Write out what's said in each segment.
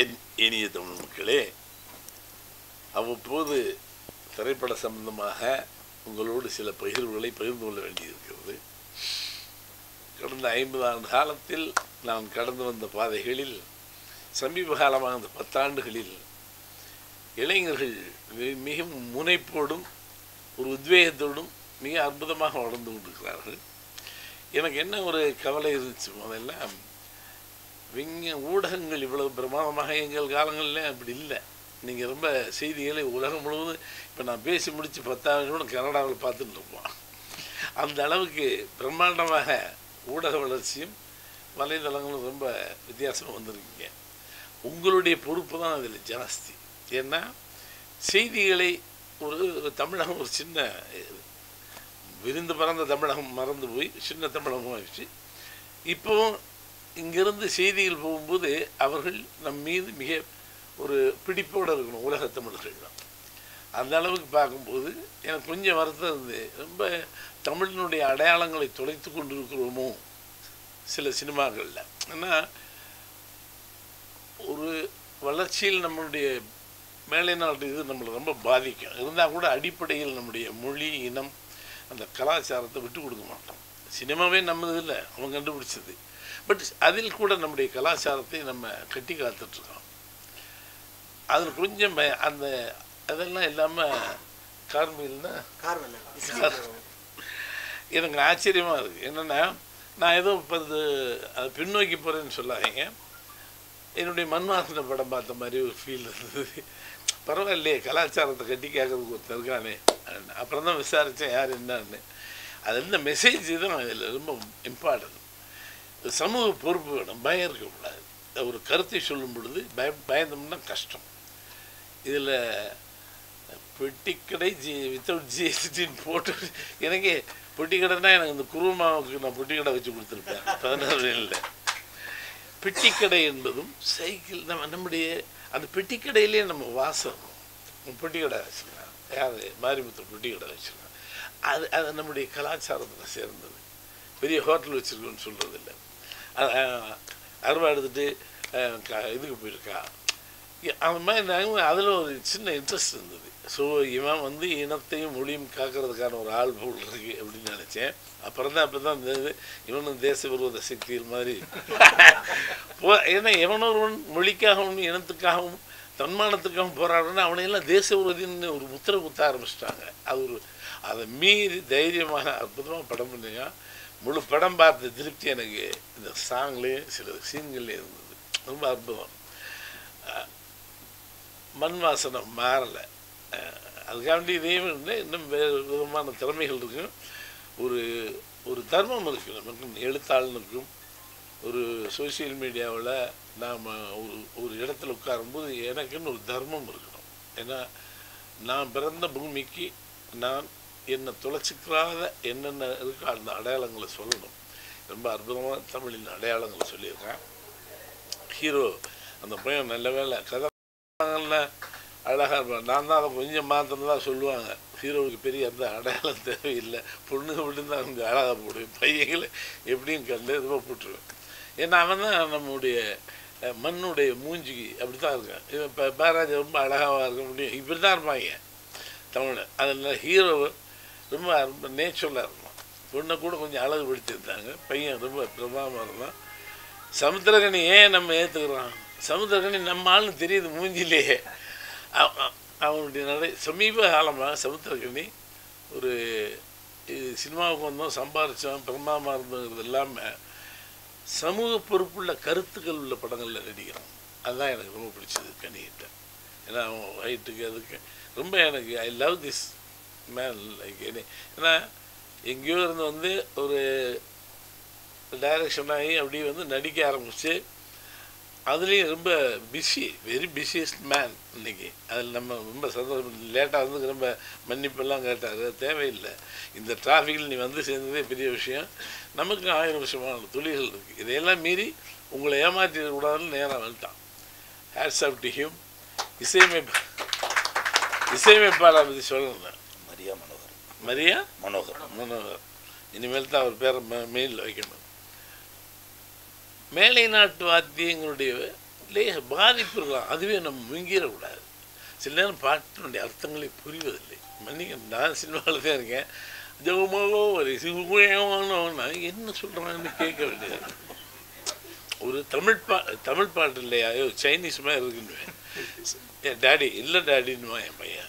என் இனிய தமிழ் மக்களே, அவ்வப்போது திரைப்பட சம்பந்தமாக உங்களோடு சில பகிர்வுகளை பகிர்ந்து கொள்ள வேண்டியிருக்கிறது. கடந்த 50 ஆண்டு காலத்தில் நான் கடந்து வந்த பாதைகளில், சமீப காலமாக அந்த 10 ஆண்டுகளில் இளைஞர்கள் மிக முனைப்போடும் ஒரு உத்வேகத்தோடும் மிக அற்புதமாக வளர்ந்து கொண்டிருக்கிறார்கள். எனக்கு என்ன ஒரு கவலை இருந்துச்சு, முதல்லாம் இங்கே ஊடகங்கள் இவ்வளவு பிரமாதமாக எங்கள் காலங்களில் அப்படி இல்லை. நீங்கள் ரொம்ப செய்திகளை உலகம் முழுவதும், இப்போ நான் பேசி முடித்து 10 ஆண்டுகளோட கனடாவில் பார்த்துட்டு இருப்போம். அந்த அளவுக்கு பிரம்மாண்டமாக ஊடக வளர்ச்சியும் வலைதளங்களும் ரொம்ப வித்தியாசமாக வந்திருக்கீங்க. உங்களுடைய பொறுப்பு தான் அதில் ஜாஸ்தி. ஏன்னா செய்திகளை ஒரு தமிழகம், ஒரு சின்ன விருந்து பறந்த தமிழகம் மறந்து போய் சின்ன தமிழகம் ஆகிடுச்சு. இப்போவும் இங்கிருந்து செய்திகள் போகும்போது அவர்கள் நம் மீது மிக ஒரு பிடிப்போடு இருக்கணும், உலக தமிழர்கள் தான். அந்த அளவுக்கு பார்க்கும்போது எனக்கு கொஞ்சம் வருத்தம் இருந்து, ரொம்ப தமிழினுடைய அடையாளங்களை தொலைத்து கொண்டு இருக்கிறோமோ சில சினிமாக்களில். ஆனால் ஒரு வளர்ச்சியில் நம்மளுடைய மேலை நாட்டு இது நம்மளை ரொம்ப பாதிக்கும். இருந்தால் கூட அடிப்படையில் நம்முடைய மொழி, இனம், அந்த கலாச்சாரத்தை விட்டு கொடுக்க மாட்டோம். சினிமாவே நம்மது இல்லை, அவங்க கண்டுபிடிச்சது. பட் அதில் கூட நம்முடைய கலாச்சாரத்தை நம்ம கட்டி காத்துட்ருக்கோம். அதில் கொஞ்சம் அந்த அதெல்லாம் இல்லாமல் கார்மேல்னா எனக்கு ஆச்சரியமாக இருக்குது. என்னென்னா, நான் ஏதோ இப்போ அது பின்னோக்கி போகிறேன்னு சொல்லாதீங்க. என்னுடைய மன்வாசன படம் பார்த்த மாதிரி ஒரு ஃபீல் இருந்தது. பரவாயில்லையே, கலாச்சாரத்தை கட்டி கேட்கறதுக்கு ஒருத்தர் இருக்கானே. அப்புறம் தான் விசாரித்தேன் யார் என்னன்னு. அது இந்த மெசேஜ் தான் இதில் ரொம்ப இம்பார்ட்டன்ட். சமூக பொறுப்பு வேணும், பயம் இருக்கக்கூடாது. ஒரு கருத்தை சொல்லும் பொழுது பயந்தோம்னா கஷ்டம். இதில் பெட்டிக்கடை வித்தவுட் ஜிஎஸ்டின்னு போட்டு, எனக்கு பெட்டிக்கடைன்னா எனக்கு இந்த குருமாவுக்கு நான் பெட்டிக்கடை வச்சு கொடுத்துருப்பேன் 16 பெட்டிக்கடை என்பதும் சைக்கிள் நம்ம நம்முடைய அந்த பெட்டிக்கடையிலே நம்ம வாசம் பெட்டிக்கடை வச்சுக்கலாம். யார் மாரிமுத்து பெட்டிக்கடை வச்சுக்கலாம். அது நம்முடைய கலாச்சாரத்தில் சேர்ந்தது. பெரிய ஹோட்டல் வச்சுருக்கோன்னு சொல்கிறது இல்லை. அருவா எடுத்துகிட்டு இதுக்கு போயிருக்கா அந்த மாதிரி. நாங்கள் அதில் ஒரு சின்ன இன்ட்ரெஸ்ட் இருந்தது. ஸோ இவன் இனத்தையும் மொழியும் காக்கிறதுக்கான ஒரு ஆள் போல் இருக்குது அப்படின்னு நினச்சேன். அப்புறம் தான் இருந்தது இவனும் தேச விரோத சக்திகள் மாதிரி போ. ஏன்னா எவனொருவன் மொழிக்காகவும் இனத்துக்காகவும் தன்மானத்துக்காகவும் போராடணும்னா அவனையெல்லாம் தேச விரோதின்னு ஒரு முத்திரை குத்த ஆரம்பிச்சிட்டாங்க. அது ஒரு அதை மீறி தைரியமாக அற்புதமாக படம் பண்ணுங்க. முழு படம் பார்த்த திருப்தி எனக்கு இந்த சாங்லேயும் சில சீன்கள்லேயும் இருந்தது. ரொம்ப அற்புதம். மண் வாசனை மாறலை. அதுக்காண்டி தெய்வம் இல்லை, இன்னும் வேறு விதமான திறமைகள் இருக்கும். ஒரு ஒரு தர்மம் இருக்குது நமக்கு, எழுத்தாளனுக்கும். ஒரு சோசியல் மீடியாவில் நாம் ஒரு இடத்துல உட்காரும்போது எனக்குன்னு ஒரு தர்மம் இருக்கணும். ஏன்னா நான் பிறந்த பூமிக்கு நான் என்னை தொலைச்சிக்கிறாத என்னென்ன இருக்கோ அந்த அடையாளங்களை சொல்லணும். ரொம்ப அற்புதமாக தமிழின் அடையாளங்களை சொல்லியிருக்கேன். ஹீரோ அந்த பையன் நல்ல வேலை கதை அழகாக இருப்பான். நான் தான் அதை கொஞ்சம் மாத்திரம்தான் சொல்லுவாங்க. ஹீரோவுக்கு பெரிய அந்த அடையாளம் தேவையில்லை. பொண்ணுங்க மட்டும்தான் அவங்க அழகாக போடுவேன். பையங்களை எப்படியும் கண்டு ரொம்ப போட்டுருவேன். ஏன்னா அவன் தான் நம்முடைய மண்ணுடைய மூஞ்சிக்கு அப்படி தான் இருக்கான். இப்போ பேராஜ் ரொம்ப அழகாக இருக்க முடியும், இப்படி தான் இருப்பாங்க தமிழ். அதில் ஹீரோவை ரொம்ப ரொம்ப நேச்சுரலாக இருந்தோம். பொண்ணை கூட கொஞ்சம் அழகுபடுத்தியிருந்தாங்க. பையன் ரொம்ப பிரபலமாக இருந்தான். சமுத்திரகனி ஏன் நம்ம ஏற்றுக்கிறோம்? சமுத்திரகனி நம்ம ஆள்னு தெரியுது மூஞ்சிலேயே. அவனுடைய நடை. சமீப காலமாக சமுத்திரகனி ஒரு சினிமாவுக்கு வந்தோம், சம்பாரித்தோம், பிரபலமாக இருந்தோங்கிறது இல்லாமல் சமூக பொறுப்புள்ள கருத்துக்கள் உள்ள படங்களில் நடிக்கிறான். அதுதான் எனக்கு ரொம்ப பிடிச்சது கனிகிட்ட. ஏன்னா அவன் ஹைட்டுக்கு அதுக்கு ரொம்ப எனக்கு I love this man like any. ஏன்னா எங்கேயோ இருந்து ஒரு டைரக்ஷன் ஆகி அப்படியே நடிக்க ஆரம்பிச்சு. அதுலேயும் ரொம்ப பிஸி, வெரி பிஸியஸ்ட் மேன் இன்றைக்கி. அதில் நம்ம ரொம்ப சந்தோஷம். லேட்டாக ரொம்ப மன்னிப்பெல்லாம் கேட்டார், தேவையில்லை. இந்த டிராஃபிக்கில் நீ சேர்ந்ததே பெரிய விஷயம். நமக்கு 1000 விஷயமான தொழில்கள் இருக்குது. இதையெல்லாம் மீறி உங்களை ஏமாற்றிடக்கூடாதுன்னு நேராக வந்துட்டான். Hats off to him. இசையமைப்பாளர் பற்றி சொல்லணும். மரியா மனோகர். இனிமேல் தான் அவர் பேரை மெயினில் வைக்கணும். மேலை நாட்டு வாத்தியங்களுடைய லேச பாதிப்பு இருக்கலாம், அதுவே நம்ம முங்கிடக்கூடாது. சில நேரம் பாட்டினுடைய அர்த்தங்களை புரிவதில்லை. மன்னிக்க, நான் சினிமாவில் தான் இருக்கேன். ஜெகமோ ஒரு சிவகுயமான என்ன சொல்கிறாங்கன்னு கேட்க வேண்டியது. ஒரு தமிழ் பாட்டு இல்லையா, ஐயோ சைனீஸ் மாதிரி இருக்குன்னு டேடி இல்லை டேடின்னுவா என் பையன்.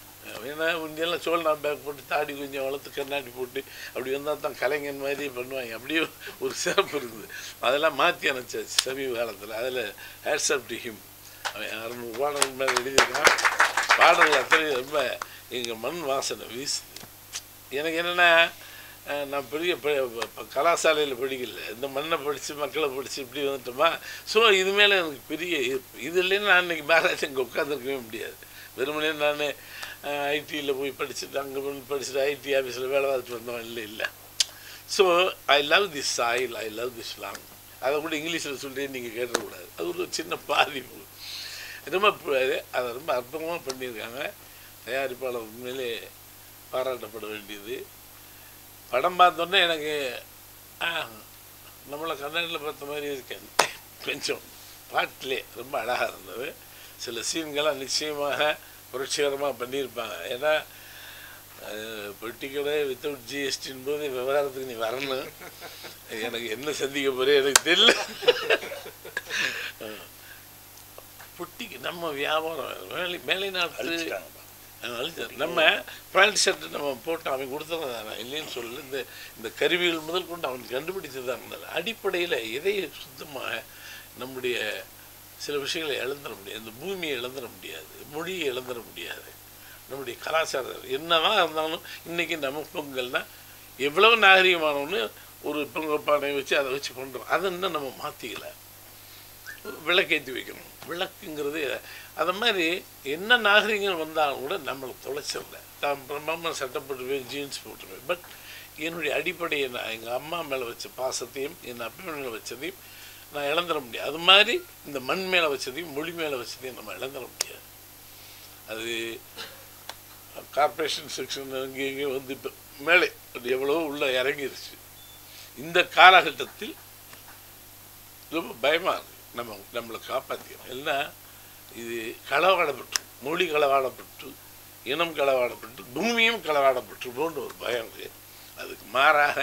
ஏன்னா முந்தியெல்லாம் சோழனா பேக் போட்டு தாடி கொஞ்சம் வளர்த்து கண்ணாடி போட்டு அப்படி வந்தால் தான் கலைஞன் மாதிரி பண்ணுவாங்க. அப்படியே ஒரு சிறப்பு இருக்குது. அதெல்லாம் மாற்றி அனுப்பிச்சாச்சு சமீப காலத்தில். அதில் ஹேட்ஸ்அப் டு ஹிம். அவன் 600 பாடல்கள் மேலே எழுதியிருக்கான். பாடல்கள் அத்தனை ரொம்ப எங்கள் மண் வாசனை வீசுது. எனக்கு என்னென்னா, நான் பெரிய கலாசாலையில் படிக்கல, இந்த மண்ணை படித்து மக்களை படித்து இப்படி வந்துட்டோமா. ஸோ இது மேலே எனக்கு பெரிய ஈர்ப்பு. இது இல்லைன்னு நான் இன்றைக்கி மேலாச்சும் இங்கே உட்காந்துருக்கவே முடியாது. வெறுமனே நான் ஐடியில் போய் படிச்சுட்டு அங்கே போய் படிச்சுட்டு ஐடி ஆஃபீஸில் வேலை பார்த்துட்டு வந்தோம். இல்லை இல்லை so I love this soil, I love this long. அதை கூட இங்கிலீஷில் சொல்கிறேன்னு நீங்கள் கேட்டக்கூடாது. அது ஒரு சின்ன பாதிப்பு. ரொம்ப அதை ரொம்ப அற்புதமாக பண்ணியிருக்காங்க. தயாரிப்பாளர் உண்மையிலே பாராட்டப்பட வேண்டியது. படம் பார்த்தோன்னே எனக்கு நம்மளை கண்ணாடியில் பார்த்த மாதிரி இருக்கேன். கொஞ்சம் பாட்டிலே ரொம்ப அழகாக இருந்தது. சில சீன்கள்லாம் நிச்சயமாக புரட்சிகரமாக பண்ணியிருப்பாங்க. ஏன்னா பொலிட்டிக்கலே வித்தவுட் ஜிஎஸ்டின் போது விவகாரத்துக்கு நீ வரணும். எனக்கு என்ன சந்திக்க போகிறே எனக்கு தெரியல. பொட்டிக்கு நம்ம வியாபாரம் மேலை நாட்டு நம்ம பேண்ட் ஷர்ட் நம்ம போட்டோம். அவன் கொடுத்தது தானே இல்லைன்னு சொல்லி இந்த கருவிகள் முதல் கொண்டு அவனுக்கு கண்டுபிடிச்சது தான் இருந்தது. அடிப்படையில் எதை சுத்தமாக நம்முடைய சில விஷயங்களை இழந்துட முடியாது. இந்த பூமியை இழந்துட முடியாது, மொழியை இழந்துட முடியாது, நம்முடைய கலாச்சாரம் என்னதான் இருந்தாலும். இன்றைக்கி நம்ம பொங்கல்னால் எவ்வளவு நாகரிகமானவன்னு ஒரு பொங்கல் பானையை வச்சு அதை வச்சு கொண்டுறோம். அதை இன்னும் நம்ம மாற்றிக்கலை. விளக்கேற்றி வைக்கணும். விளக்குங்கிறது அது மாதிரி என்ன நாகரிகம் வந்தாலும் கூட நம்மளை தொலைச்சிடல. நான் பிரம்மா சட்டப்பட்டுருவேன், ஜீன்ஸ் போட்டுருவேன். பட் என்னுடைய அடிப்படையை நான் எங்கள் அம்மா மேலே வச்ச பாசத்தையும் என் அப்பா மேலே வச்சதையும் நான் இழந்துட முடியாது. அது மாதிரி இந்த மண் மேலே வச்சதையும் மொழி மேலே வச்சதையும் நம்ம இழந்துட முடியாது. அது கார்பரேஷன் செக்ஷன் அங்கே இங்கேயும் வந்து இப்போ மேலே அது எவ்வளவோ உள்ளே இறங்கிருச்சு. இந்த காலகட்டத்தில் ரொம்ப பயமாக இருக்குது. நம்மளை காப்பாற்றிக்கணும். இல்லைன்னா இது களவாடப்பட்டு, மொழி களவாடப்பட்டு, இனம் களவாடப்பட்டு, பூமியும் களவாடப்பட்டு போன்ற ஒரு பயம் இருக்குது. அதுக்கு மாறாக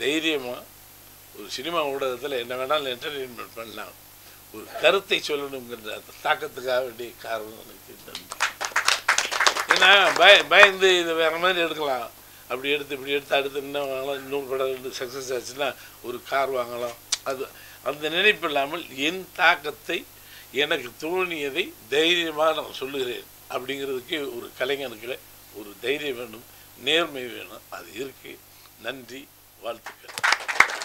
தைரியமாக ஒரு சினிமா ஊடகத்தில் என்ன வேணாலும் என்டர்டெயின்மெண்ட் பண்ணலாம். ஒரு கருத்தை சொல்லணுங்கிற அந்த தாக்கத்துக்காக வேண்டிய காரணம் எனக்கு. ஏன்னா பயந்து இதை வேறு மாதிரி எடுக்கலாம். அப்படி எடுத்து இப்படி எடுத்து அடுத்து என்ன வாங்கலாம், இன்னும் படம் சக்ஸஸ் ஆச்சுன்னா ஒரு கார் வாங்கலாம். அது அந்த நினைப்பு இல்லாமல் என் தாக்கத்தை, எனக்கு தோணியதை தைரியமாக நான் சொல்லுகிறேன். அப்படிங்கிறதுக்கு ஒரு கலைஞனுக்கு ஒரு தைரியம் வேணும், நேர்மை வேணும். அது இருக்குது. நன்றி, வாழ்த்துக்கள்.